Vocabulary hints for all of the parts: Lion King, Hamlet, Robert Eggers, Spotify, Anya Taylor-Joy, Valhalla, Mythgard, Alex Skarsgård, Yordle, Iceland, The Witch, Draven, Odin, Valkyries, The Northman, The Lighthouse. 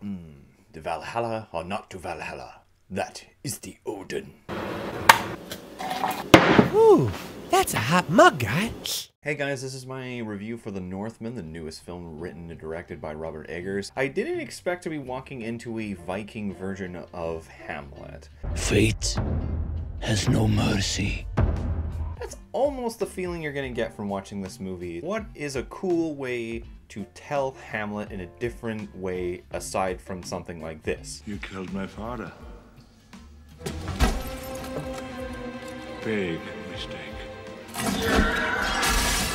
The Valhalla or not to Valhalla. That is the Odin. Ooh, that's a hot mug, guy. Hey guys, this is my review for The Northman, the newest film written and directed by Robert Eggers. I didn't expect to be walking into a Viking version of Hamlet. Fate has no mercy. That's almost the feeling you're gonna get from watching this movie. What is a cool way to tell Hamlet in a different way aside from something like this? You killed my father. Big mistake.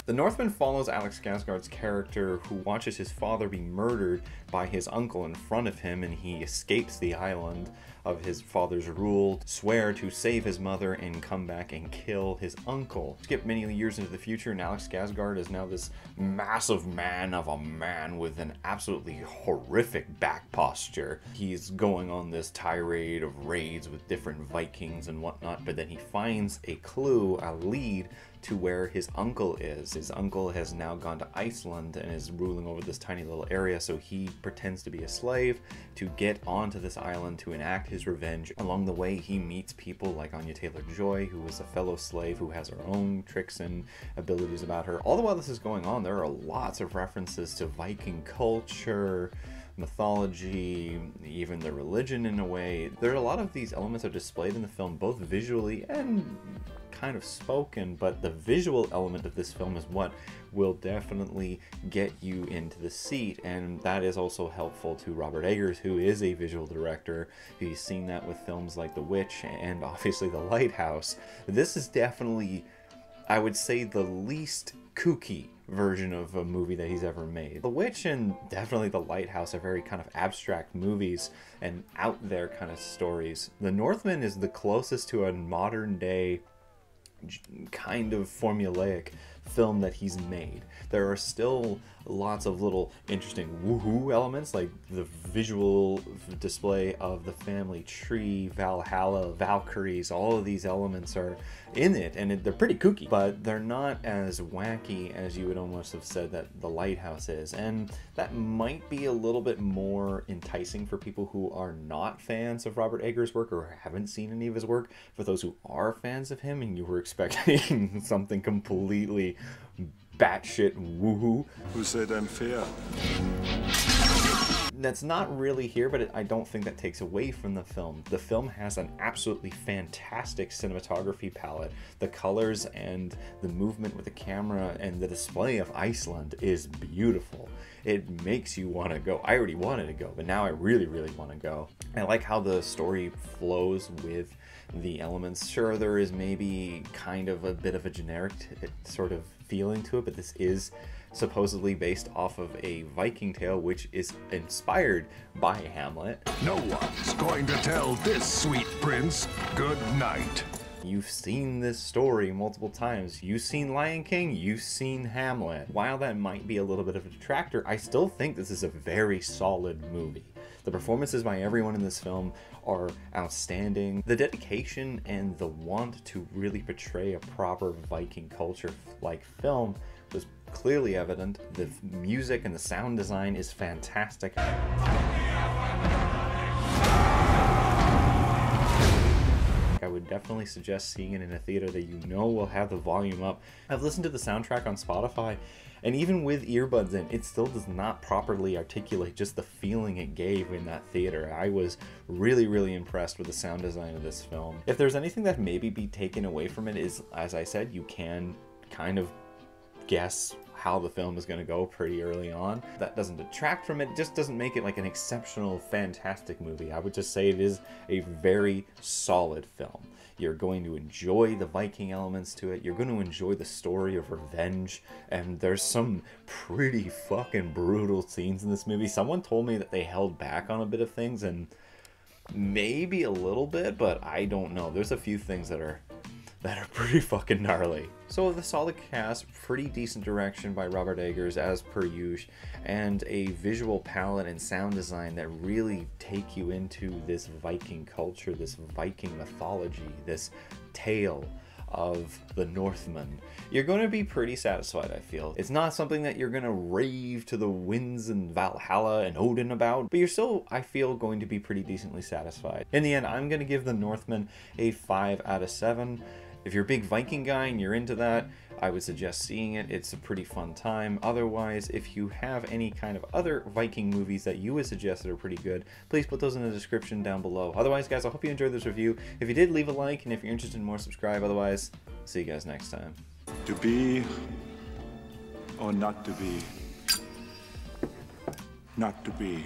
The Northman follows Alex Skarsgård's character who watches his father be murdered by his uncle in front of him, and he escapes the island of his father's rule, swear to save his mother, and come back and kill his uncle. Skip many years into the future, and Alex Skarsgård is now this massive man of a man with an absolutely horrific back posture. He's going on this tirade of raids with different Vikings and whatnot, but then he finds a clue, a lead, to where his uncle is. His uncle has now gone to Iceland and is ruling over this tiny little area, so he pretends to be a slave to get onto this island to enact his revenge. Along the way, he meets people like Anya Taylor-Joy, who is a fellow slave who has her own tricks and abilities about her. All the while this is going on, there are lots of references to Viking culture, mythology, even the religion in a way. There are a lot of these elements that are displayed in the film, both visually and kind of spoken, but the visual element of this film is what will definitely get you into the seat, and that is also helpful to Robert Eggers, who is a visual director. He's seen that with films like The Witch and obviously The Lighthouse. This is definitely, I would say, the least kooky version of a movie that he's ever made. The Witch and definitely The Lighthouse are very kind of abstract movies and out there kind of stories. The Northman is the closest to a modern day kind of formulaic film that he's made. There are still lots of little interesting woohoo elements, like the visual display of the family tree, Valhalla, Valkyries. All of these elements are in it, and they're pretty kooky, but they're not as wacky as you would almost have said that The Lighthouse is, and that might be a little bit more enticing for people who are not fans of Robert Eggers' work or haven't seen any of his work. For those who are fans of him and you were expecting something completely batshit woohoo. Who said I'm fair? That's not really here, but I don't think that takes away from the film. The film has an absolutely fantastic cinematography palette. The colors and the movement with the camera and the display of Iceland is beautiful. It makes you want to go. I already wanted to go, but now I really, really want to go. I like how the story flows with the elements. Sure, there is maybe kind of a bit of a generic sort of feeling to it, but this is supposedly based off of a Viking tale, which is inspired by Hamlet. No one's going to tell this sweet prince good night. You've seen this story multiple times. You've seen Lion King, you've seen Hamlet. While that might be a little bit of a detractor, I still think this is a very solid movie. The performances by everyone in this film are outstanding. The dedication and the want to really portray a proper Viking culture-like film was clearly evident. The music and the sound design is fantastic. I would definitely suggest seeing it in a theater that you know will have the volume up. I've listened to the soundtrack on Spotify, and even with earbuds in, it still does not properly articulate just the feeling it gave in that theater. I was really, really impressed with the sound design of this film. If there's anything that maybe be taken away from it is, as I said, you can kind of guess how the film is going to go pretty early on. That doesn't detract from it, just doesn't make it like an exceptional, fantastic movie. I would just say it is a very solid film. You're going to enjoy the Viking elements to it, you're going to enjoy the story of revenge, and there's some pretty fucking brutal scenes in this movie. Someone told me that they held back on a bit of things, and maybe a little bit, but I don't know. There's a few things that are pretty fucking gnarly. So with a solid cast, pretty decent direction by Robert Eggers as per usual, and a visual palette and sound design that really take you into this Viking culture, this Viking mythology, this tale of The Northman, you're going to be pretty satisfied, I feel. It's not something that you're going to rave to the winds and Valhalla and Odin about, but you're still, I feel, going to be pretty decently satisfied. In the end, I'm going to give The Northman a 5/7. If you're a big Viking guy and you're into that, I would suggest seeing it. It's a pretty fun time. Otherwise, if you have any kind of other Viking movies that you would suggest that are pretty good, please put those in the description down below. Otherwise, guys, I hope you enjoyed this review. If you did, leave a like, and if you're interested in more, subscribe. Otherwise, see you guys next time. To be or not to be. Not to be.